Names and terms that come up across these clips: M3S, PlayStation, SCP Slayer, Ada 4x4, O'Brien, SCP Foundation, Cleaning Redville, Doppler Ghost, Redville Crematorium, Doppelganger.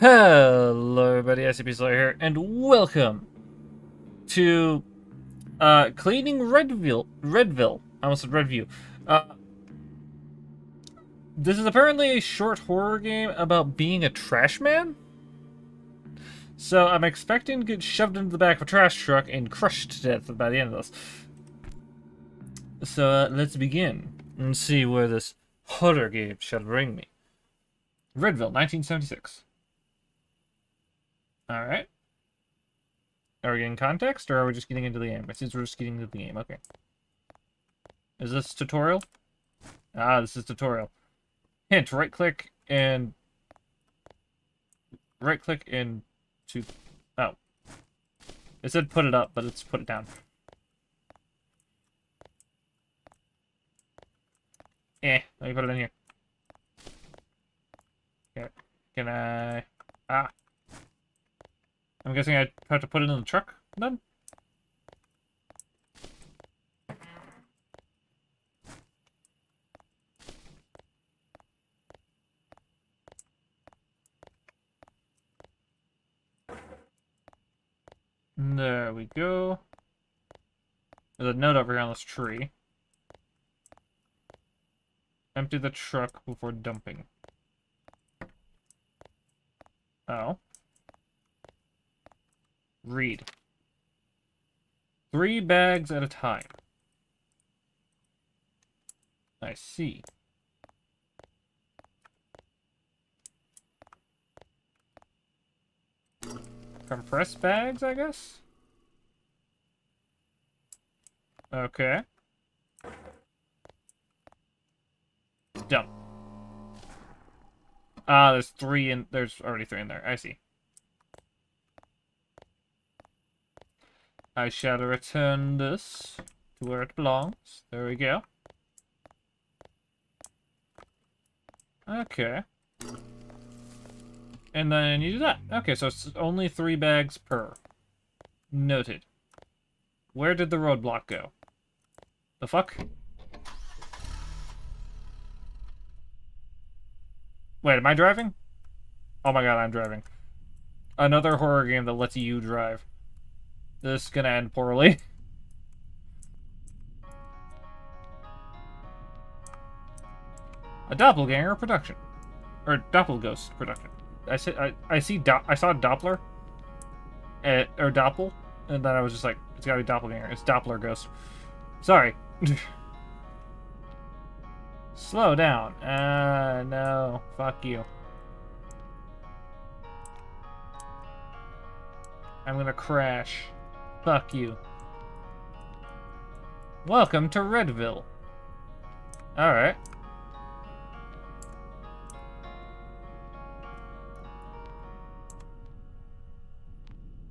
Hello everybody, SCP Slayer here, and welcome to Cleaning Redville. I almost said Redview. This is apparently a short horror game about being a trash man. So I'm expecting to get shoved into the back of a trash truck and crushed to death by the end of this. So let's begin and see where this horror game shall bring me. Redville, 1976. Alright. Are we getting context, or are we just getting into the game? It seems we're just getting into the game. Okay. Is this tutorial? Ah, this is tutorial. Hint, right-click and... right-click and... to... oh. It said put it up, but it's put it down. Let me put it in here. Okay. Can I... ah. I'm guessing I have to put it in the truck, then? There we go. There's a note over here on this tree. Empty the truck before dumping. Oh. Read. 3 bags at a time. I see. Compress bags, I guess? Okay. Dump. Ah, there's 3 in... there's already 3 in there. I see. I shall return this to where it belongs. There we go. Okay. And then you do that. Okay, so it's only 3 bags per. Noted. Where did the roadblock go? The fuck? Wait, am I driving? Oh my god, I'm driving. Another horror game that lets you drive. This is gonna end poorly. A Doppelganger production, or Doppler Ghost production. I saw Doppler, or Doppel, and then I was just like, it's gotta be Doppelganger. It's Doppler Ghost. Sorry. Slow down. No. Fuck you. I'm gonna crash. Fuck you. Welcome to Redville. Alright.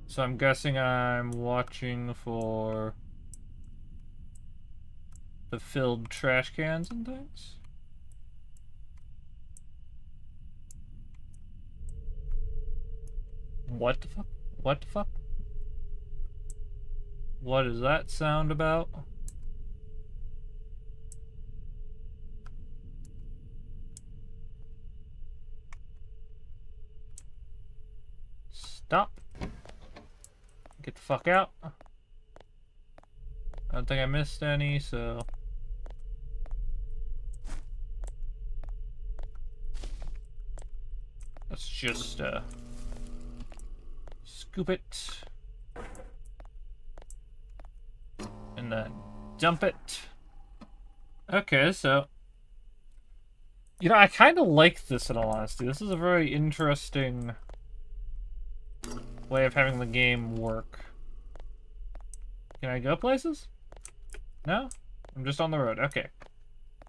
So I'm guessing I'm watching for the filled trash cans and things? What the fuck? What the fuck? What is that sound about? Stop. Get the fuck out. I don't think I missed any, so... let's just, scoop it, and then dump it. Okay, so, you know, I kind of like this, in all honesty. This is a very interesting way of having the game work. Can I go places? No? I'm just on the road. Okay.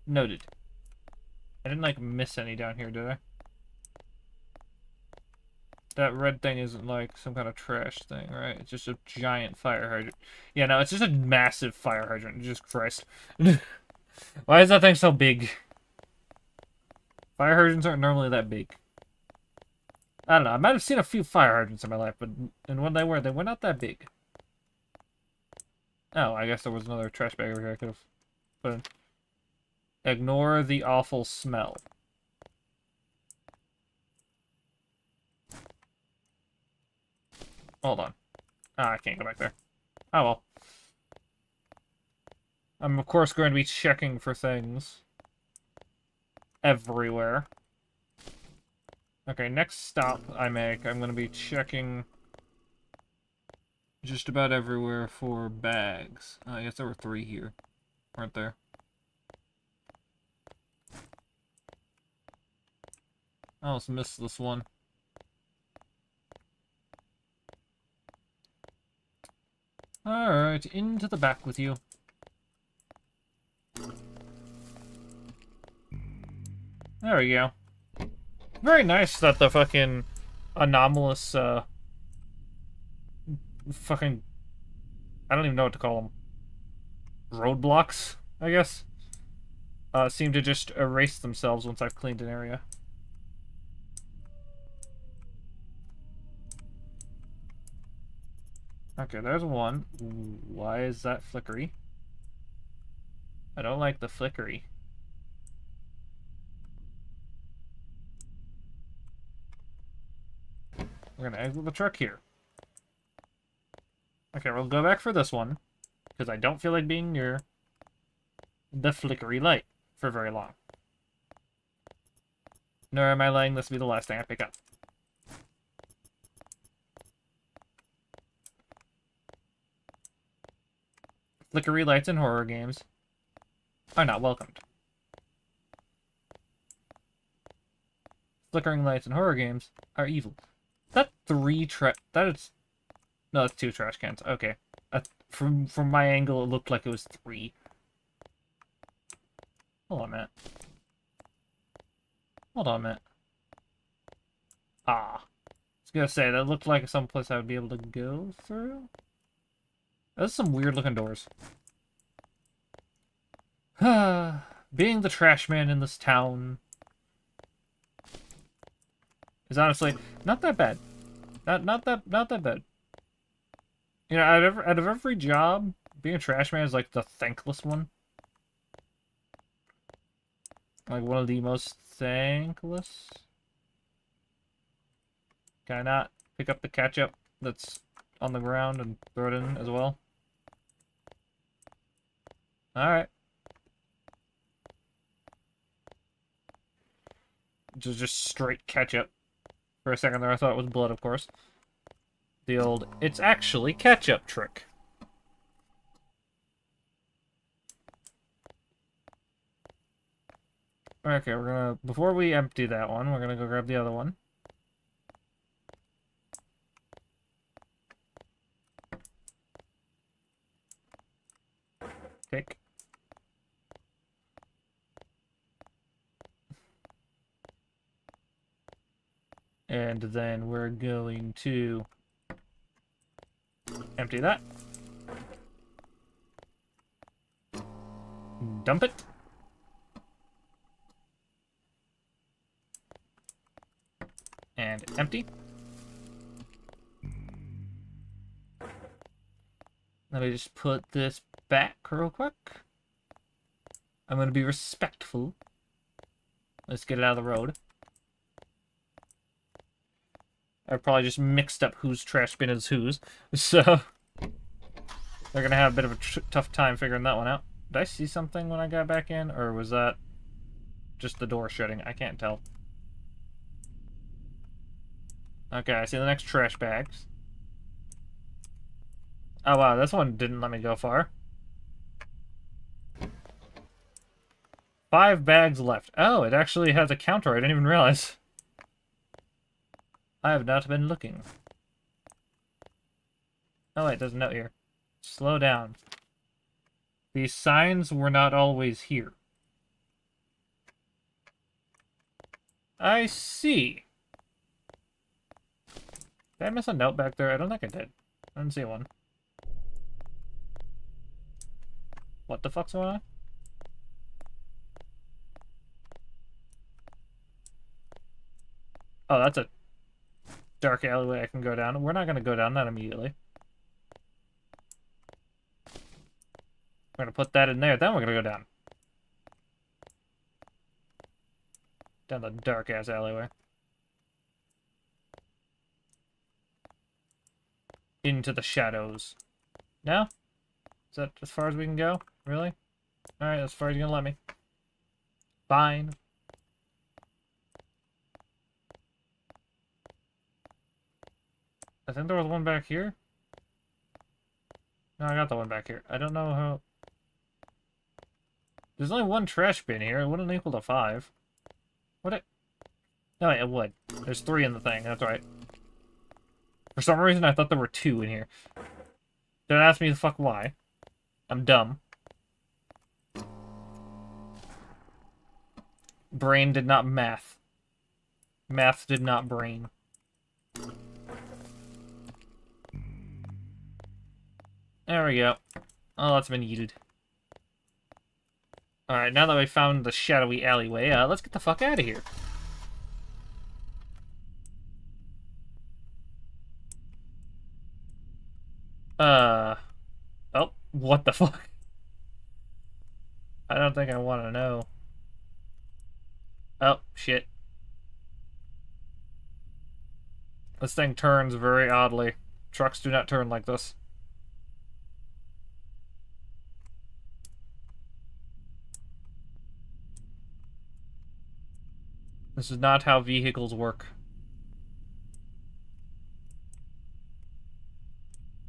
Noted. I didn't, like, miss any down here, did I? That red thing isn't like some kind of trash thing, right? It's just a giant fire hydrant. Yeah, no, it's just a massive fire hydrant. Jesus Christ. Why is that thing so big? Fire hydrants aren't normally that big. I don't know. I might have seen a few fire hydrants in my life, but and when they were not that big. Oh, I guess there was another trash bag over here I could have put in. Ignore the awful smell. Hold on. Oh, I can't go back there. Oh, well. I'm, of course, going to be checking for things. Everywhere. Okay, next stop I make, I'm going to be checking just about everywhere for bags. I guess there were 3 here, weren't there? I almost missed this one. Alright, into the back with you. There we go. Very nice that the fucking anomalous, fucking... I don't even know what to call them. Roadblocks, I guess? Seem to just erase themselves once I've cleaned an area. Okay, there's one. Why is that flickery? I don't like the flickery. We're gonna exit the truck here. Okay, we'll go back for this one, because I don't feel like being near the flickery light for very long. Nor am I letting this be the last thing I pick up. Flickery lights in horror games are not welcomed. Flickering lights in horror games are evil. That's 3 trash... That is... No, that's 2 trash cans. Okay. From my angle, it looked like it was 3. Hold on a minute. Hold on a minute. Ah. I was gonna say, that looked like someplace I would be able to go through. That's some weird-looking doors. Being the trash man in this town is honestly not that bad. Not that bad. You know, out of every job, being a trash man is like the thankless one. Like one of the most thankless. Can I not pick up the ketchup that's on the ground and throw it in as well? Alright. Just straight ketchup. For a second there I thought it was blood, of course. The old, it's actually ketchup trick. Okay, we're gonna, before we empty that one, we're gonna go grab the other one. Pick. And then we're going to empty that. Dump it. And empty. Let me just put this back real quick. I'm going to be respectful. Let's get it out of the road. I probably just mixed up whose trash bin is whose, so they're gonna have a bit of a tough time figuring that one out. Did I see something when I got back in, or was that just the door shutting? I can't tell. Okay, I see the next trash bags. Oh wow, this one didn't let me go far. 5 bags left. Oh, it actually has a counter. I didn't even realize. I have not been looking. Oh wait, there's a note here. Slow down. These signs were not always here. I see. Did I miss a note back there? I don't think I did. I didn't see one. What the fuck's going on? Oh, that's a dark alleyway I can go down. We're not going to go down that immediately. We're going to put that in there, then we're going to go down. Down the dark-ass alleyway. into the shadows. No? Is that as far as we can go? Really? Alright, as far as you're gonna let me. Fine. I think there was one back here. No, I got the one back here. I don't know how... There's only one trash bin here. It wouldn't equal to 5. Would it? No, it would. There's 3 in the thing. That's right. For some reason, I thought there were 2 in here. Don't ask me the fuck why. I'm dumb. Brain did not math. Math did not brain. There we go. Oh, that's been yeeted. Alright, now that we found the shadowy alleyway, let's get the fuck out of here. Oh, what the fuck? I don't think I want to know. Oh, shit. This thing turns very oddly. Trucks do not turn like this. This is not how vehicles work.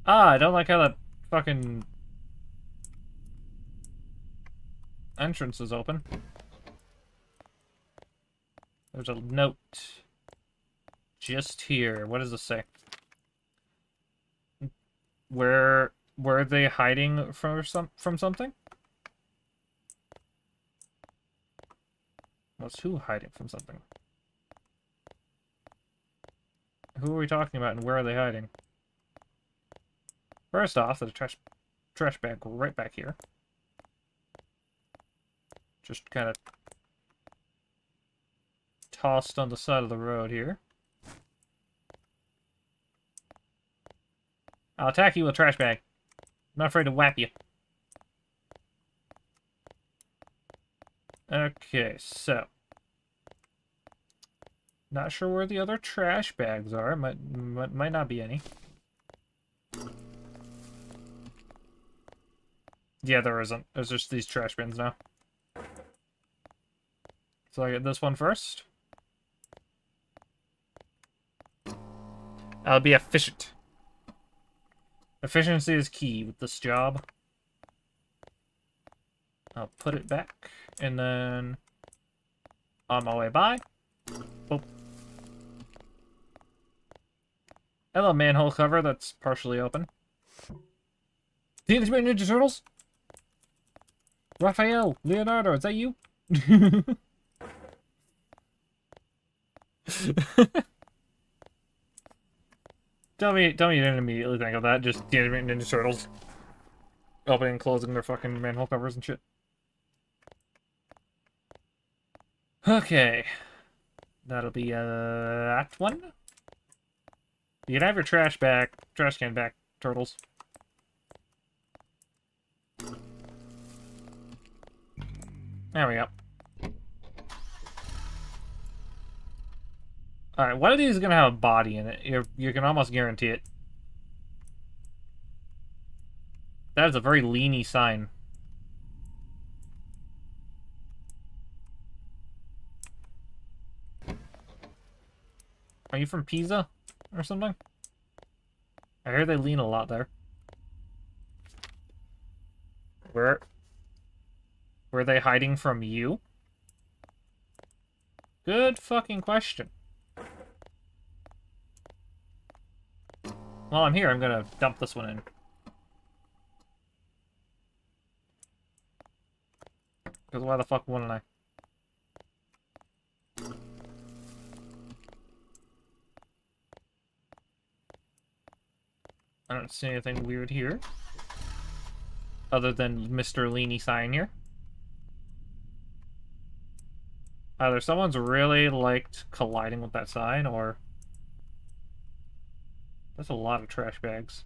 Ah, I don't like how that fucking entrance is open. There's a note just here. What does this say? Where were they hiding from something? What's who hiding from something? Who are we talking about and where are they hiding? First off, there's a trash bag right back here. Just kind of tossed on the side of the road here. I'll attack you with a trash bag. I'm not afraid to whap you. Okay, so. Not sure where the other trash bags are. Might not be any. Yeah, there isn't. There's just these trash bins now. So I get this one first. I'll be efficient. Efficiency is key with this job. I'll put it back, and then on my way by. Boop. Hello, manhole cover that's partially open. Teenage Mutant Ninja Turtles? Raphael, Leonardo, is that you? Tell me you didn't immediately think of that, just Teenage Mutant Ninja Turtles. Opening and closing their fucking manhole covers and shit. Okay. That'll be, that one? You can have your trash can back, turtles. There we go. Alright, one of these is going to have a body in it. You can almost guarantee it. That is a very leany sign. Are you from Pisa or something? I hear they lean a lot there. Where? Were they hiding from you? Good fucking question. While I'm here, I'm gonna dump this one in. Because why the fuck wouldn't I? I don't see anything weird here. Other than Mr. Leany sign here. Either someone's really liked colliding with that sign, or... That's a lot of trash bags.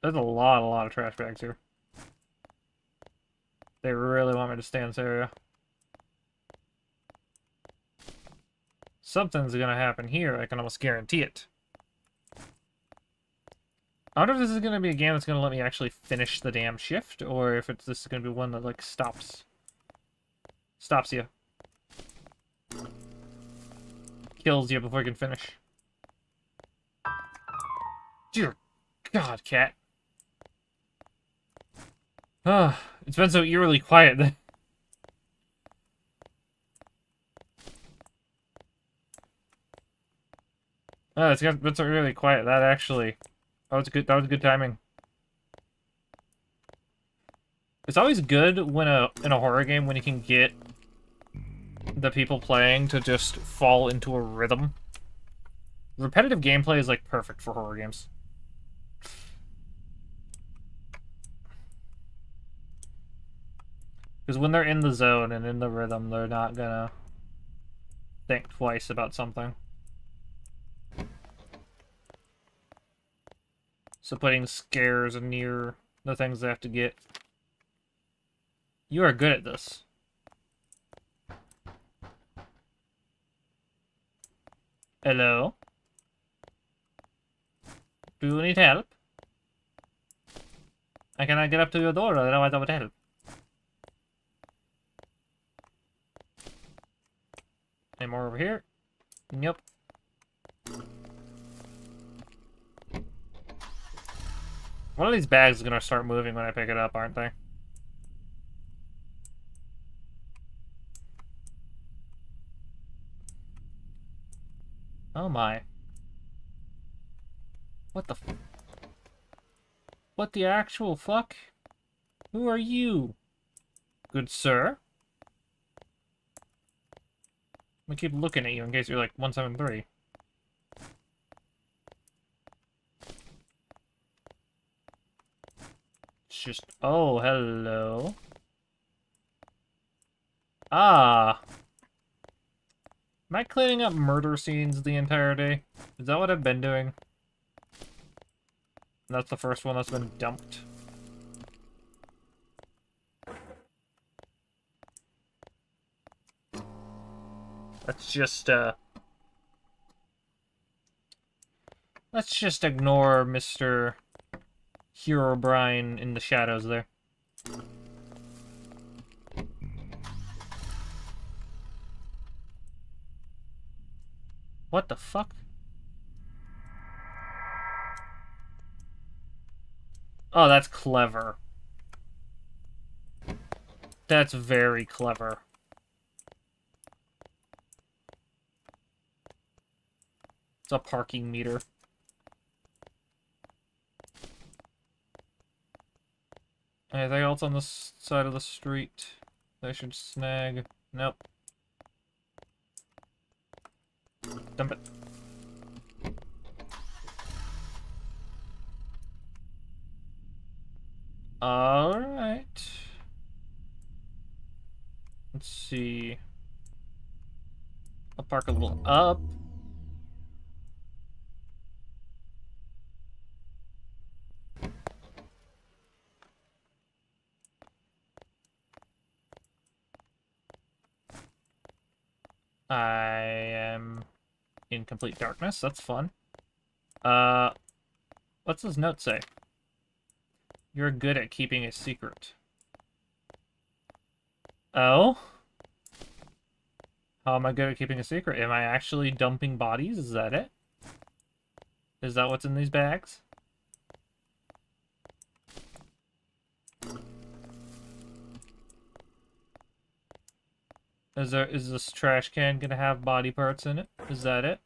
There's a lot of trash bags here. They really want me to stay in this area. Something's gonna happen here, I can almost guarantee it. I wonder if this is gonna be a game that's gonna let me actually finish the damn shift, or if it's this is gonna be one that, like, stops you. Kills you before you can finish. Dear God, cat. It's been so eerily quiet that... Oh, it's been so eerily quiet that actually... That was good timing. It's always good when in a horror game when you can get the people playing to just fall into a rhythm. Repetitive gameplay is like perfect for horror games. Because when they're in the zone and in the rhythm, they're not gonna think twice about something. So putting scares near the things they have to get. You are good at this. Hello? Do you need help? I cannot get up to your door, otherwise I would help. Any more over here? Yep. One of these bags is going to start moving when I pick it up, aren't they? Oh my. What the f... What the actual fuck? Who are you? Good sir? I'm going to keep looking at you in case you're like 173. Just, oh, hello. Ah. Am I cleaning up murder scenes the entire day? Is that what I've been doing? That's the first one that's been dumped. Let's just, let's just ignore Mr. Hero O'Brien in the shadows there. What the fuck? Oh, that's clever. That's very clever. It's a parking meter. Anything else on this side of the street that I should snag? Nope. Dump it. Alright. Let's see. I'll park a little up. I am in complete darkness. That's fun. What's this note say? You're good at keeping a secret. Oh? How am I good at keeping a secret? Am I actually dumping bodies? Is that it? Is that what's in these bags? Is this trash can gonna have body parts in it? Is that it?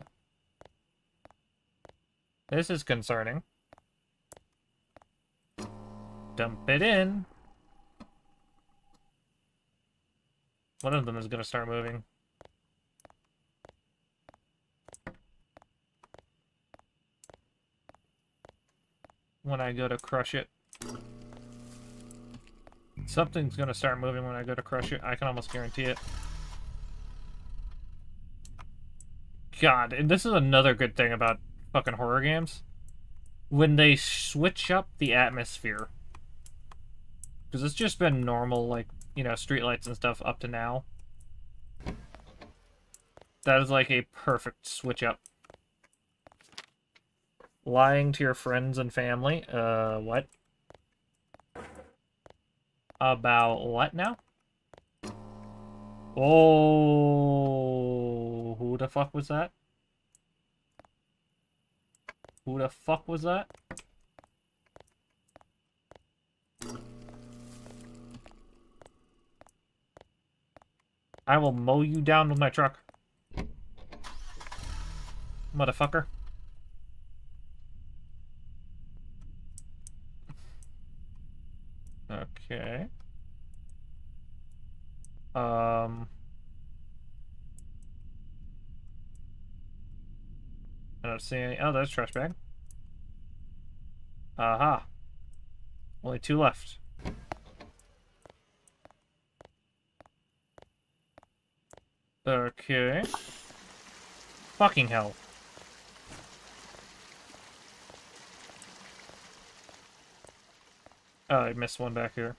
This is concerning. Dump it in. One of them is gonna start moving. When I go to crush it. Something's gonna start moving when I go to crush it. I can almost guarantee it. God, and this is another good thing about fucking horror games. When they switch up the atmosphere. Because it's just been normal, like, you know, streetlights and stuff up to now. That is like a perfect switch up. Lying to your friends and family. What? About what now? Oh, who the fuck was that? Who the fuck was that? I will mow you down with my truck. Motherfucker. Okay. I don't see any. Oh, there's a trash bag. Aha. Only two left. Okay. Fucking hell. Oh, I missed one back here.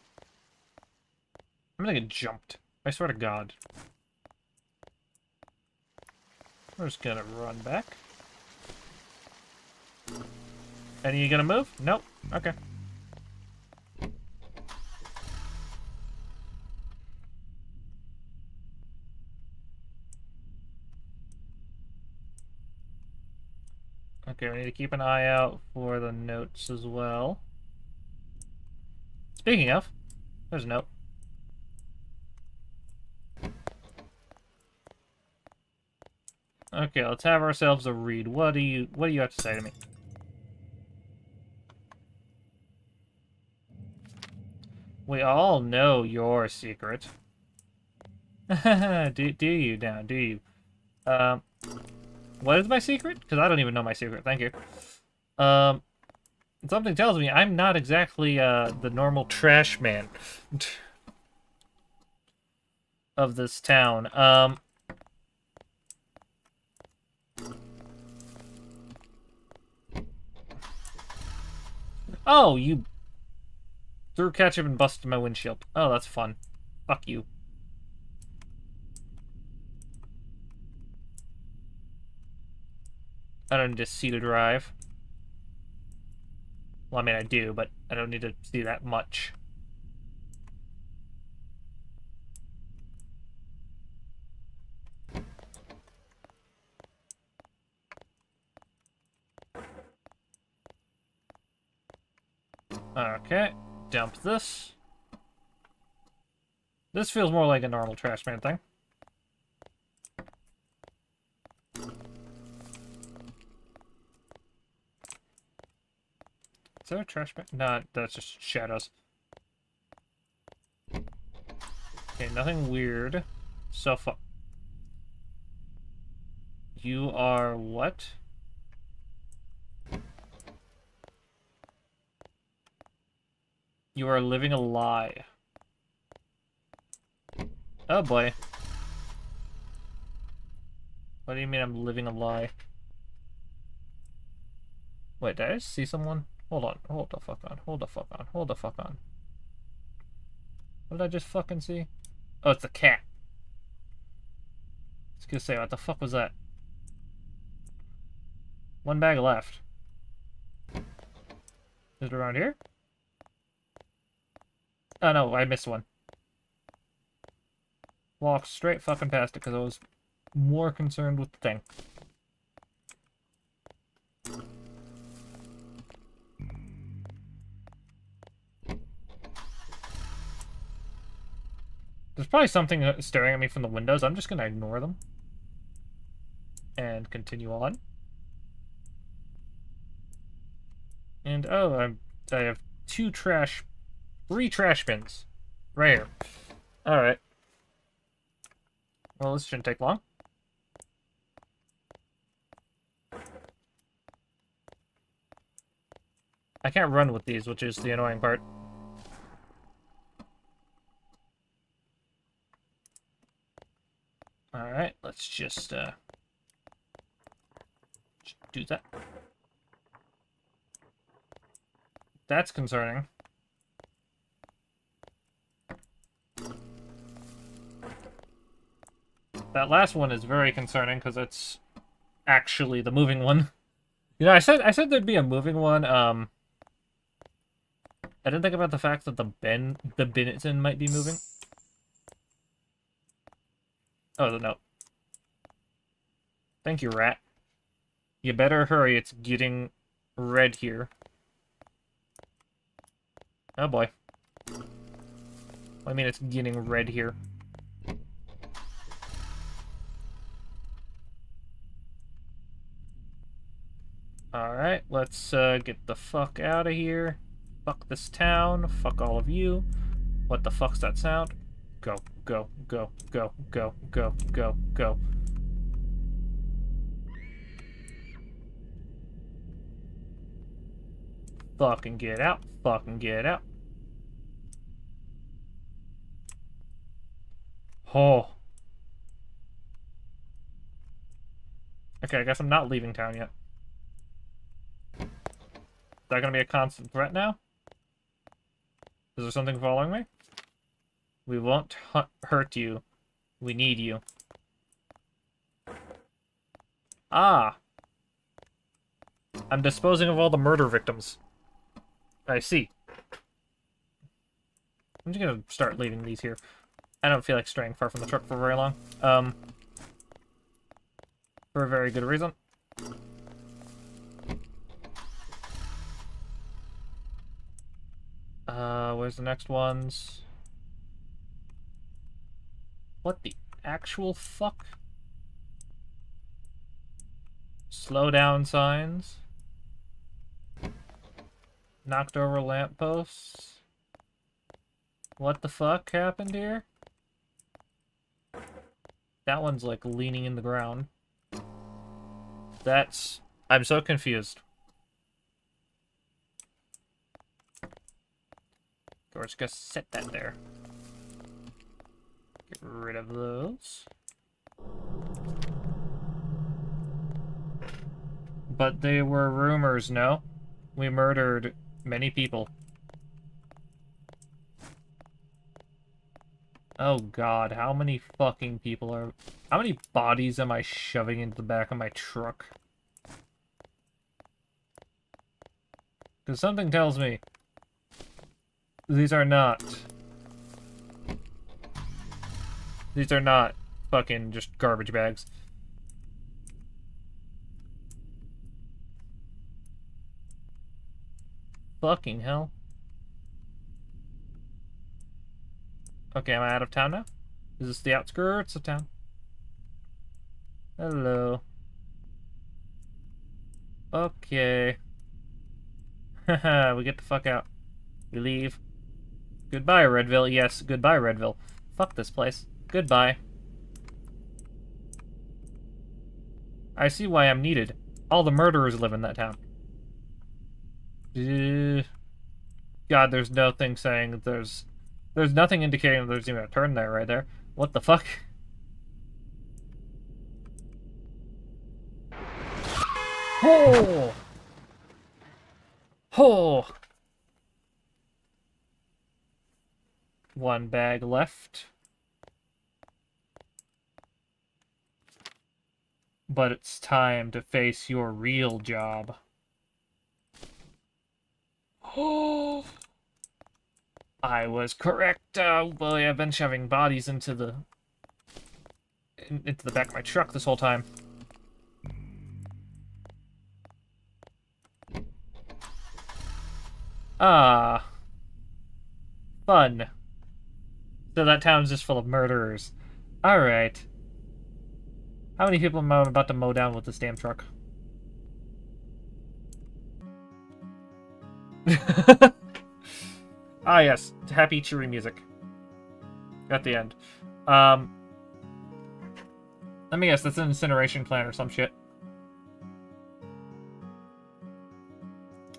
I'm gonna get jumped. I swear to God. I'm just gonna run back. And are you gonna move? Nope. Okay. Okay, we need to keep an eye out for the notes as well. Speaking of, there's a note. Okay, let's have ourselves a read. What do you have to say to me? We all know your secret. do you now? Do you? What is my secret? Because I don't even know my secret. Thank you. Something tells me I'm not exactly the normal trash man of this town. Oh, you threw ketchup and busted my windshield. Oh, that's fun. Fuck you. I don't need to see to drive. Well, I mean, I do, but I don't need to see that much. Okay, dump this. This feels more like a normal trash man thing. Is there a trash bag? No, that's just shadows. Okay, nothing weird so far. You are what? You are living a lie. Oh boy. What do you mean I'm living a lie? Wait, did I just see someone? Hold on, hold the fuck on, hold the fuck on, hold the fuck on. What did I just fucking see? Oh, it's the cat. I was gonna say, what the fuck was that? One bag left. Is it around here? Oh no, I missed one. Walked straight fucking past it because I was more concerned with the thing. There's probably something staring at me from the windows. I'm just going to ignore them. And continue on. And, oh, I have three trash bins. Right here. Alright. Well, this shouldn't take long. I can't run with these, which is the annoying part. Alright, let's just do that. That's concerning. That last one is very concerning because it's actually the moving one. You know, I said there'd be a moving one. I didn't think about the fact that the bin it's in might be moving. Oh no! Thank you, rat. You better hurry. It's getting red here. Oh boy. I mean, it's getting red here. Alright, let's get the fuck out of here. Fuck this town. Fuck all of you. What the fuck's that sound? Go, go, go, go, go, go, go, go. Fucking get out. Fucking get out. Oh. Okay, I guess I'm not leaving town yet. Is that going to be a constant threat now? Is there something following me? We won't hurt you. We need you. Ah! I'm disposing of all the murder victims. I see. I'm just going to start leaving these here. I don't feel like straying far from the truck for very long. For a very good reason. Where's the next ones? What the actual fuck? Slow down signs. Knocked over lampposts. What the fuck happened here? That one's like leaning in the ground. That's... I'm so confused. We're just gonna set that there. Get rid of those. But they were rumors, no? We murdered many people. Oh god, how many fucking people are... How many bodies am I shoving into the back of my truck? Because something tells me... These are not... These are not fucking just garbage bags. Fucking hell. Okay, am I out of town now? Is this the outskirts of town? Hello. Okay. Haha, we get the fuck out. We leave. Goodbye, Redville. Yes, goodbye, Redville. Fuck this place. Goodbye. I see why I'm needed. All the murderers live in that town. God, there's no thing saying that there's nothing indicating that there's even a turn there right there. What the fuck? Oh! Oh! One bag left. But it's time to face your real job. Oh! I was correct. Well, I've been shoving bodies into the... into the back of my truck this whole time. Ah. Fun. So that town's just full of murderers. Alright. How many people am I about to mow down with this damn truck? Ah yes, happy cheery music. At the end. Let me guess, that's an incineration plant or some shit.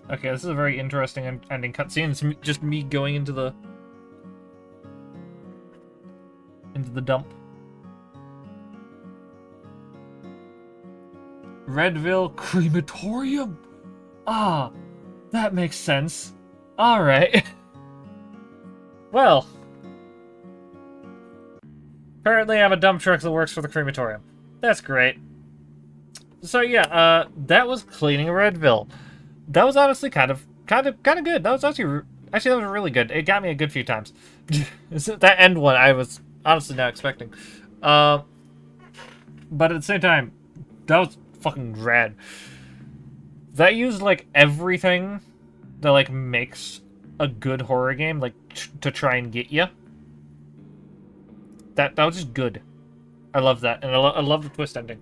Okay, this is a very interesting ending cutscene. It's just me going into the... into the dump. Redville Crematorium? Ah, that makes sense. Alright. Well. Currently, I'm a dump truck that works for the crematorium. That's great. So yeah, that was Cleaning Redville. That was honestly kind of good. That was actually that was really good. It got me a good few times. That end one I was honestly not expecting. But at the same time, that was fucking rad. That used like everything that like makes a good horror game, like to try and get you. That was just good. I love that, and I love the twist ending.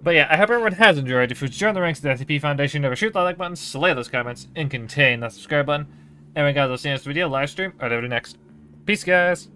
But yeah, I hope everyone has enjoyed. If you join the ranks of the SCP Foundation, never shoot the like button, slay those comments, and contain that subscribe button. Anyway, guys, I'll see you next video, live stream, or whatever next. Peace, guys!